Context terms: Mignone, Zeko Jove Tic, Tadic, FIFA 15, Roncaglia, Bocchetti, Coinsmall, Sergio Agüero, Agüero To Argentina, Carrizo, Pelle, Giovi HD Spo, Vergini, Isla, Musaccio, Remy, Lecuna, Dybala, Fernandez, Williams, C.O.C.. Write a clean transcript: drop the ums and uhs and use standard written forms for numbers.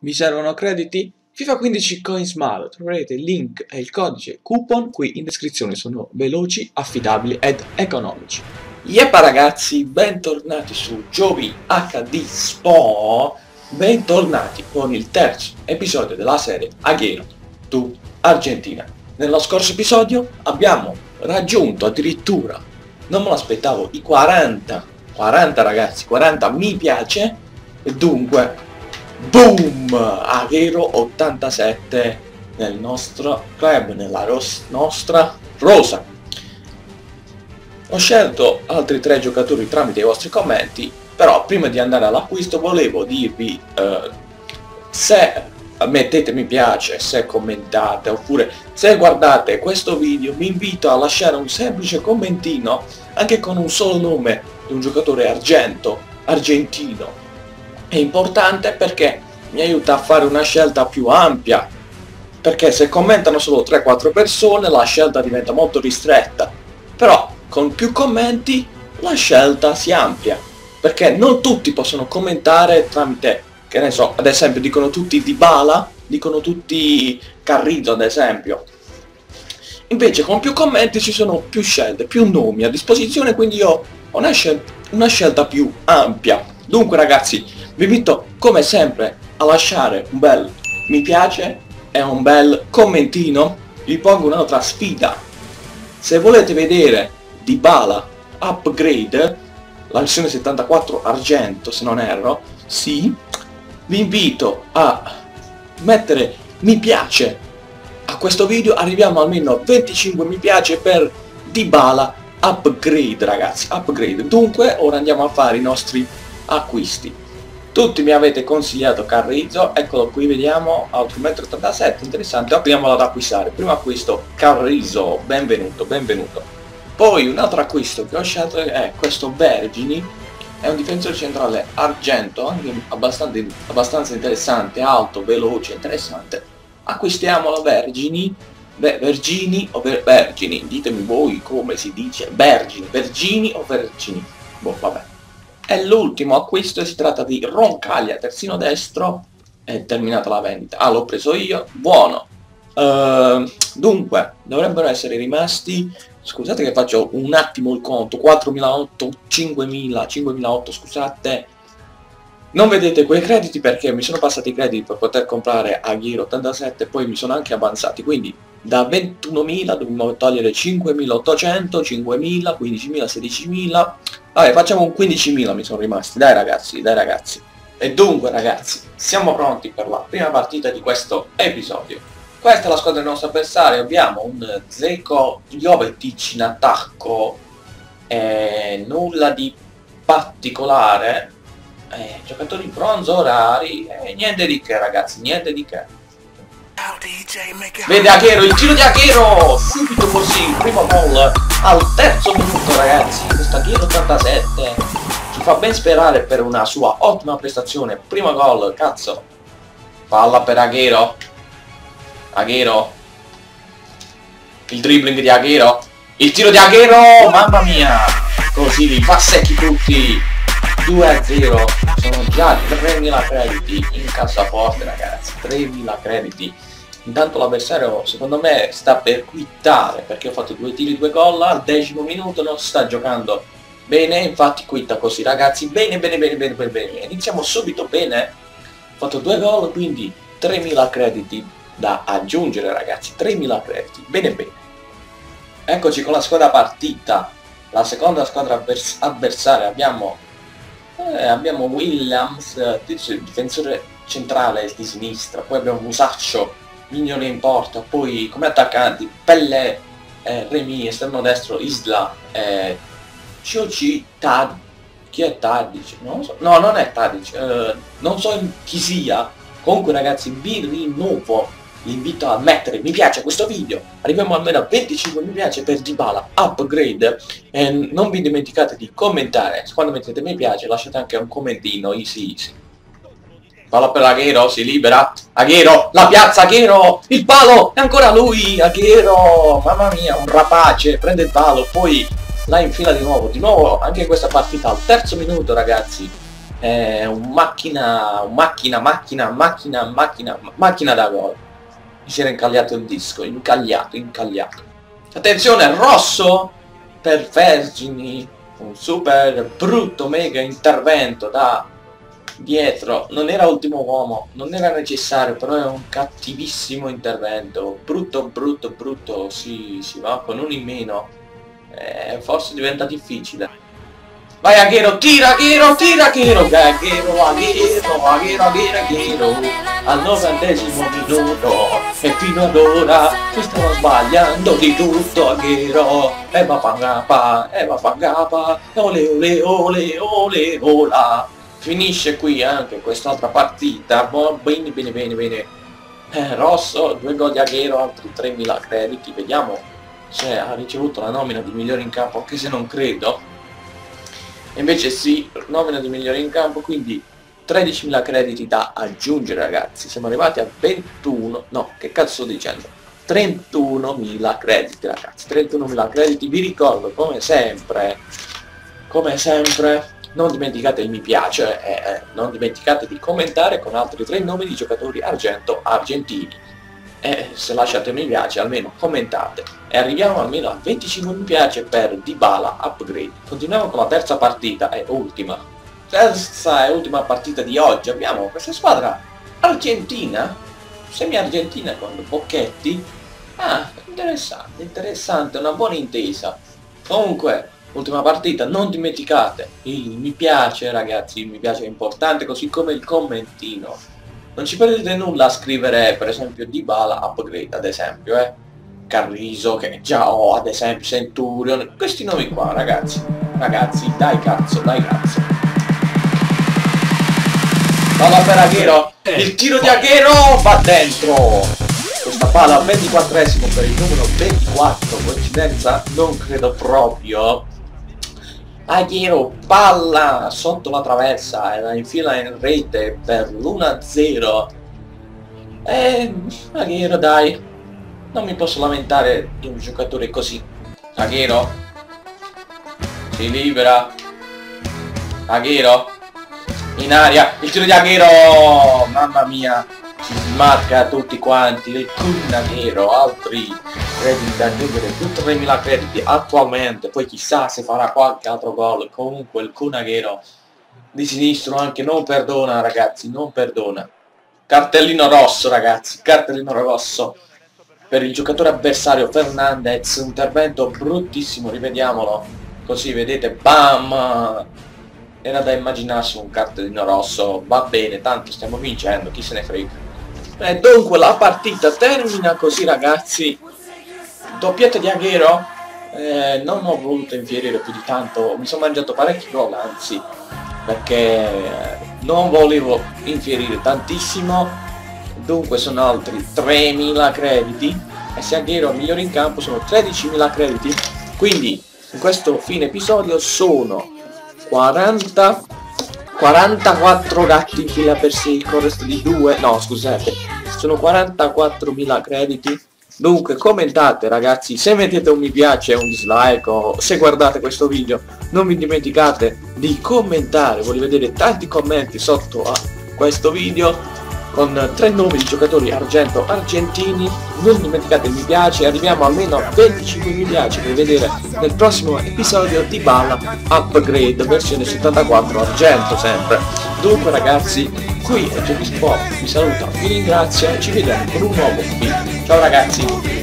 Vi servono crediti? FIFA 15 Coinsmall, troverete il link e il codice coupon qui in descrizione, sono veloci, affidabili ed economici. Yeppa ragazzi, bentornati su Giovi HD Spo, bentornati con il terzo episodio della serie Agüero To Argentina. Nello scorso episodio abbiamo raggiunto addirittura, non me l'aspettavo, i 40 ragazzi, 40 mi piace, e dunque boom! Agüero 87 nel nostro club, nella nostra rosa. Ho scelto altri 3 giocatori tramite i vostri commenti, però prima di andare all'acquisto volevo dirvi se mettete mi piace, se commentate, oppure se guardate questo video vi invito a lasciare un semplice commentino anche con un solo nome di un giocatore argentino. È importante perché mi aiuta a fare una scelta più ampia, perché se commentano solo 3-4 persone la scelta diventa molto ristretta, però con più commenti la scelta si amplia, perché non tutti possono commentare tramite, che ne so, ad esempio dicono tutti Dybala, dicono tutti Carrizo ad esempio. Invece con più commenti ci sono più scelte, più nomi a disposizione, quindi io ho una scelta più ampia. Dunque ragazzi, vi invito come sempre a lasciare un bel mi piace e un bel commentino. Vi pongo un'altra sfida: se volete vedere Dybala upgrade, la versione 74 argento se non erro, sì, vi invito a mettere mi piace a questo video, arriviamo almeno a 25 mi piace per Dybala upgrade ragazzi, upgrade. Dunque ora andiamo a fare i nostri acquisti. Tutti mi avete consigliato Carrizo, eccolo qui, vediamo, altro 1,87 m, interessante, andiamolo ad acquistare. Primo acquisto Carrizo, benvenuto, benvenuto. Poi un altro acquisto che ho scelto è questo Vergini, è un difensore centrale argento, anche abbastanza interessante, alto, veloce, interessante. Acquistiamolo Vergini, Vergini o Vergini, ditemi voi come si dice, Vergini, Vergini o Vergini, boh vabbè. E l'ultimo acquisto, si tratta di Roncaglia, terzino destro, è terminata la vendita. Ah, l'ho preso io, buono. Dunque, dovrebbero essere rimasti, scusate che faccio un attimo il conto, 4.008, 5.000, 5.008, scusate. Non vedete quei crediti perché mi sono passati i crediti per poter comprare Agüero 87, poi mi sono anche avanzati, quindi da 21.000 dobbiamo togliere 5.800, 5.000, 15.000, 16.000, vabbè facciamo un 15.000 mi sono rimasti, dai ragazzi, dai ragazzi. E dunque ragazzi, siamo pronti per la prima partita di questo episodio. Questa è la squadra del nostro avversario, abbiamo un Zeko Jove Tic in attacco, nulla di particolare, giocatori bronzo rari, niente di che ragazzi, niente di che. Vede Agüero, il giro di Agüero, subito così, primo gol al terzo minuto ragazzi, questo Agüero 87 ci fa ben sperare per una sua ottima prestazione, primo gol, cazzo, palla per Agüero, Agüero, il dribbling di Agüero, il tiro di Agüero, mamma mia, così li fa secchi tutti, 2-0, sono già 3.000 crediti in cassaforte ragazzi, 3.000 crediti. Intanto l'avversario secondo me sta per quittare, perché ho fatto 2 tiri 2 gol al 10° minuto, non sta giocando bene, infatti quitta così ragazzi, bene bene bene bene bene bene, iniziamo subito bene, ho fatto 2 gol, quindi 3.000 crediti da aggiungere ragazzi, 3.000 crediti, bene bene. Eccoci con la squadra partita, la seconda squadra avversaria, abbiamo Williams, difensore centrale di sinistra, poi abbiamo Musaccio, Mignone in porta, poi come attaccanti Pelle, Remy, esterno destro Isla, C.O.C., Tadic, chi è Tadic? Non lo so. No, non è Tadic, non so chi sia, comunque ragazzi vi rinnovo l'invito a mettere mi piace a questo video, arriviamo almeno a 25 mi piace per Dybala upgrade, e non vi dimenticate di commentare, quando mettete mi piace lasciate anche un commentino, easy easy. Palla per Agüero, si libera, Agüero, la piazza, Agüero, il palo, è ancora lui, Agüero, mamma mia, un rapace, prende il palo, poi la infila di nuovo anche questa partita al 3° minuto ragazzi, è un macchina da gol. Mi si era incagliato il disco, incagliato. Attenzione, rosso per Vergini, un super brutto mega intervento da dietro. Non era ultimo uomo, non era necessario, però è un cattivissimo intervento, brutto. Si va con uno in meno, forse diventa difficile. Vai Agüero, tira Agüero al 90° minuto, e fino ad ora mi stavo sbagliando di tutto Agüero. E va pangapa, ole ola. Finisce qui anche quest'altra partita. Bene. Rosso, 2 gol di Agüero, altri 3.000 crediti. Vediamo se ha ricevuto la nomina di migliore in campo, anche se non credo. Invece sì, nomina di migliore in campo, quindi 13.000 crediti da aggiungere, ragazzi. Siamo arrivati a 21, no, che cazzo sto dicendo, 31.000 crediti, ragazzi, 31.000 crediti. Vi ricordo, come sempre, non dimenticate il mi piace, non dimenticate di commentare con altri 3 nomi di giocatori argentini. E se lasciate un mi piace, almeno commentate, e arriviamo almeno a 25 mi piace per Dybala upgrade. Continuiamo con la terza partita, è ultima, terza e ultima partita di oggi. Abbiamo questa squadra argentina, semi argentina, con Bocchetti. Ah, interessante, una buona intesa. Comunque, ultima partita, non dimenticate il mi piace, ragazzi, il mi piace è importante, così come il commentino. Non ci perdete nulla a scrivere, per esempio, Dybala upgrade, ad esempio, Carrizo, che già ho, ad esempio, Centurion, questi nomi qua, ragazzi, dai cazzo. Palla per Agüero, il tiro di Agüero va dentro! Questa palla al 24esimo per il numero 24, coincidenza? Non credo proprio. Agüero, palla sotto la traversa e la infila in rete per l'1-0. Agüero, dai, non mi posso lamentare di un giocatore così. Agüero si libera, Agüero in aria, il tiro di Agüero, mamma mia, si smarca tutti quanti. Lecuna, Agüero, altri crediti da aggiungere, più 3.000 crediti attualmente, poi chissà se farà qualche altro gol. Comunque il Kun Agüero di sinistro anche non perdona, ragazzi, non perdona. Cartellino rosso, ragazzi, cartellino rosso per il giocatore avversario Fernandez, intervento bruttissimo, rivediamolo, così vedete, bam, era da immaginarsi un cartellino rosso. Va bene, tanto stiamo vincendo, chi se ne frega. E dunque la partita termina così, ragazzi. Doppietta di Agüero, non ho voluto infierire più di tanto, mi sono mangiato parecchi gol, anzi, perché non volevo infierire tantissimo. Dunque sono altri 3.000 crediti, e se Agüero migliore in campo sono 13.000 crediti, quindi in questo fine episodio sono 44 gatti in fila per secco, resto di 2, no scusate, sono 44.000 crediti. Dunque commentate, ragazzi, se mettete un mi piace, un dislike, o se guardate questo video non vi dimenticate di commentare. Voglio vedere tanti commenti sotto a questo video con 3 nomi di giocatori argentini. Non dimenticate il mi piace, arriviamo almeno a 25 mi piace per vedere nel prossimo episodio di Dybala upgrade versione 74 argento sempre. Dunque ragazzi, qui è Giovi HD Spo, vi saluta, vi ringrazio e ci vediamo con un nuovo video. Ciao ragazzi!